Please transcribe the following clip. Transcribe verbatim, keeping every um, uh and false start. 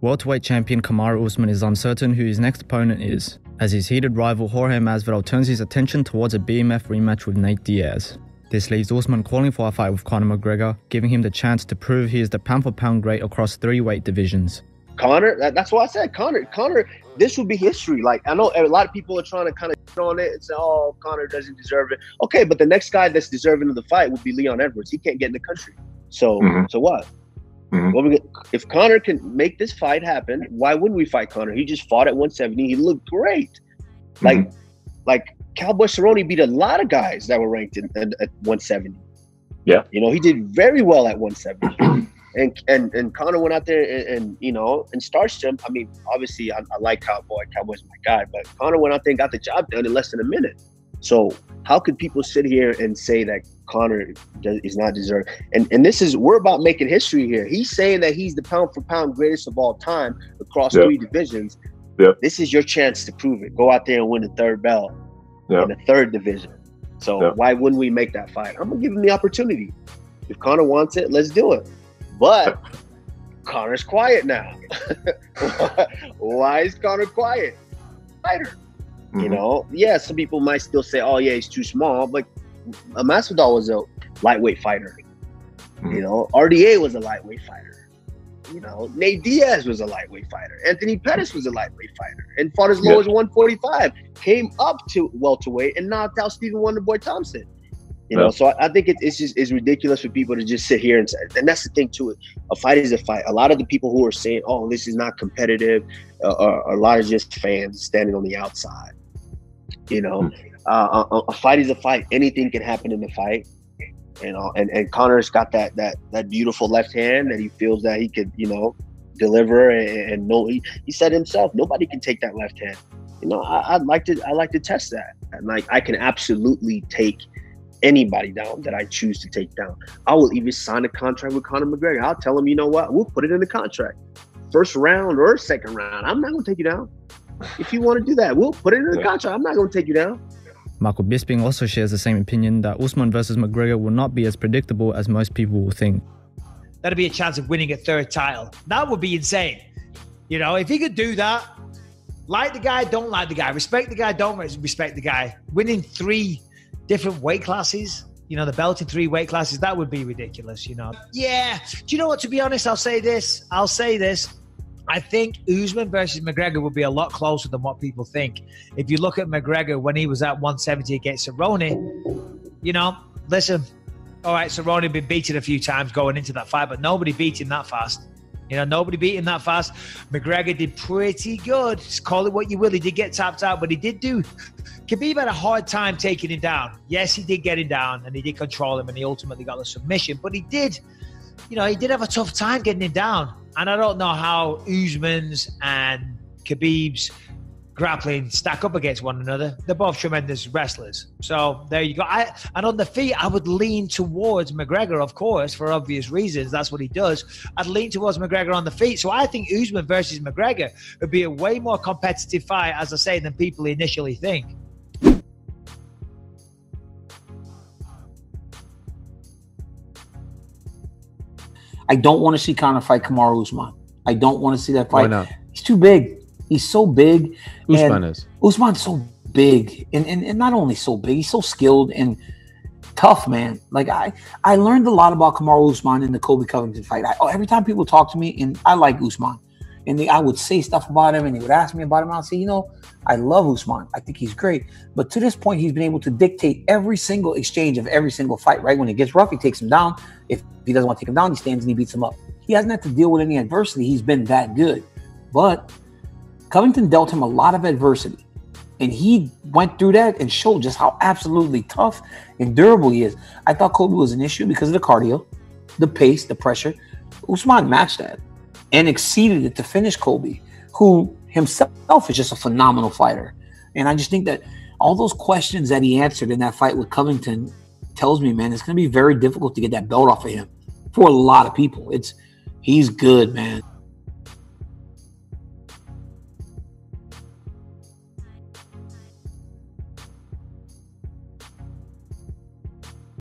Welterweight champion Kamaru Usman is uncertain who his next opponent is, as his heated rival Jorge Masvidal turns his attention towards a B M F rematch with Nate Diaz. This leaves Usman calling for a fight with Conor McGregor, giving him the chance to prove he is the pound-for-pound great across three weight divisions. Conor, that, that's why I said Conor. Conor, this would be history. Like, I know a lot of people are trying to kind of on it and say, oh, Conor doesn't deserve it. Okay, but the next guy that's deserving of the fight would be Leon Edwards. He can't get in the country. So, mm-hmm. so what? Mm-hmm. Well, we, if Conor can make this fight happen, why wouldn't we fight Conor? He just fought at one seventy. He looked great. Mm-hmm. Like, like Cowboy Cerrone beat a lot of guys that were ranked in, at, at one seventy. Yeah, you know, he did very well at one seventy. and and and Conor went out there and, and you know and starched him. I mean, obviously, I, I like Cowboy. Cowboy's my guy, but Conor went out there and got the job done in less than a minute. So how could people sit here and say that Conor does, is not deserved? And and this is, we're about making history here. He's saying that he's the pound for pound greatest of all time across yep. three divisions. Yep. This is your chance to prove it. Go out there and win the third belt yep. in the third division. So yep. why wouldn't we make that fight? I'm gonna give him the opportunity. If Conor wants it, let's do it. But Conor's quiet now. Why is Conor quiet? Fighter. Mm-hmm. You know, yeah, some people might still say, oh, yeah, he's too small. But Masvidal was a lightweight fighter. Mm-hmm. You know, R D A was a lightweight fighter. You know, Nate Diaz was a lightweight fighter. Anthony Pettis was a lightweight fighter and fought as low yeah. as one forty-five. Came up to welterweight and knocked out Steven Wonderboy Thompson. You know, yeah. so I, I think it, it's just it's ridiculous for people to just sit here and say, and that's the thing too. A fight is a fight. A lot of the people who are saying, "Oh, this is not competitive," uh, are, are a lot of just fans standing on the outside. You know, mm-hmm. uh, a, a fight is a fight. Anything can happen in the fight. You know, and and Conor's got that that that beautiful left hand that he feels that he could, you know, deliver. And, and no, he, he said himself, nobody can take that left hand. You know, I, I'd like to I like to test that, and like I can absolutely take anybody down that I choose to take down. I will even sign a contract with Conor McGregor. I'll tell him, you know what? We'll put it in the contract. First round or second round, I'm not going to take you down. If you want to do that, we'll put it in the contract. I'm not going to take you down. Michael Bisping also shares the same opinion that Usman versus McGregor will not be as predictable as most people will think. That'd be a chance of winning a third title. That would be insane. You know, if he could do that, like the guy, don't like the guy, respect the guy, don't respect the guy, winning three different weight classes, you know, the belt in three weight classes, that would be ridiculous, you know. Yeah, do you know what, to be honest, I'll say this, I'll say this. I think Usman versus McGregor will be a lot closer than what people think. If you look at McGregor when he was at one seventy against Cerrone, you know, listen, all right, Cerrone had been beaten a few times going into that fight, but nobody beat him that fast. You know, nobody beat him that fast. McGregor did pretty good. Just call it what you will. He did get tapped out, but he did do... Khabib had a hard time taking him down. Yes, he did get him down, and he did control him, and he ultimately got the submission. But he did, you know, he did have a tough time getting him down. And I don't know how Usman's and Khabib's grappling stack up against one another. They're both tremendous wrestlers. So there you go. I, and on the feet, I would lean towards McGregor, of course, for obvious reasons. That's what he does. I'd lean towards McGregor on the feet. So I think Usman versus McGregor would be a way more competitive fight, as I say, than people initially think. I don't want to see Conor fight Kamaru Usman. I don't want to see that fight. Why not? He's too big. He's so big. Usman is. Usman's so big. And, and and not only so big, he's so skilled and tough, man. Like, I, I learned a lot about Kamaru Usman in the Colby Covington fight. I, every time people talk to me, and I like Usman, and they, I would say stuff about him, and they would ask me about him, and I'd say, you know, I love Usman. I think he's great. But to this point, he's been able to dictate every single exchange of every single fight, right? When it gets rough, he takes him down. If he doesn't want to take him down, he stands and he beats him up. He hasn't had to deal with any adversity. He's been that good. But Covington dealt him a lot of adversity, and he went through that and showed just how absolutely tough and durable he is. I thought Colby was an issue because of the cardio, the pace, the pressure. Usman matched that and exceeded it to finish Colby, who himself is just a phenomenal fighter. And I just think that all those questions that he answered in that fight with Covington tells me, man, it's going to be very difficult to get that belt off of him for a lot of people. It's, he's good, man.